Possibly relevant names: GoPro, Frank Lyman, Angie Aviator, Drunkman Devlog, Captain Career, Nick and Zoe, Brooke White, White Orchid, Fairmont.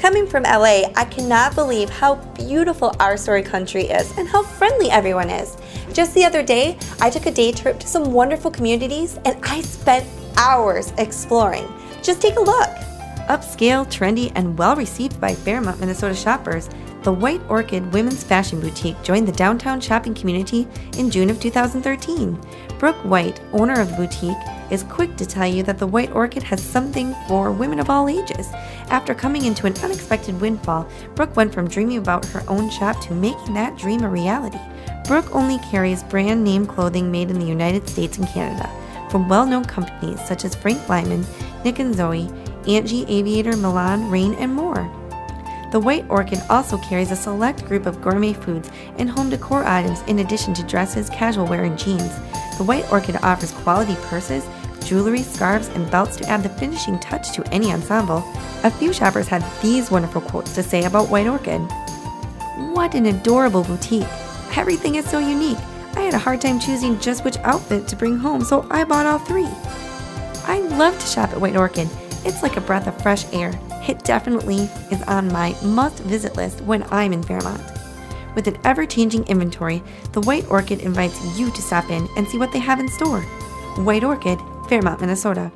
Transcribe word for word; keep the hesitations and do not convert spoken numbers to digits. Coming from L A, I cannot believe how beautiful our story country is and how friendly everyone is. Just the other day, I took a day trip to some wonderful communities and I spent hours exploring. Just take a look. Upscale, trendy, and well-received by Fairmont, Minnesota shoppers, the White Orchid Women's Fashion Boutique joined the downtown shopping community in June of two thousand thirteen. Brooke White, owner of the boutique, is quick to tell you that the White Orchid has something for women of all ages. After coming into an unexpected windfall, Brooke went from dreaming about her own shop to making that dream a reality. Brooke only carries brand name clothing made in the United States and Canada from well-known companies such as Frank Lyman, Nick and Zoe, Angie Aviator, Milan, Rain, and more. The White Orchid also carries a select group of gourmet foods and home decor items in addition to dresses, casual wear, and jeans. The White Orchid offers quality purses, jewelry, scarves, and belts to add the finishing touch to any ensemble. A few shoppers had these wonderful quotes to say about White Orchid. "What an adorable boutique. Everything is so unique. I had a hard time choosing just which outfit to bring home, so I bought all three. I love to shop at White Orchid. It's like a breath of fresh air. It definitely is on my must-visit list when I'm in Fairmont." With an ever-changing inventory, the White Orchid invites you to stop in and see what they have in store. White Orchid, Fairmont, Minnesota.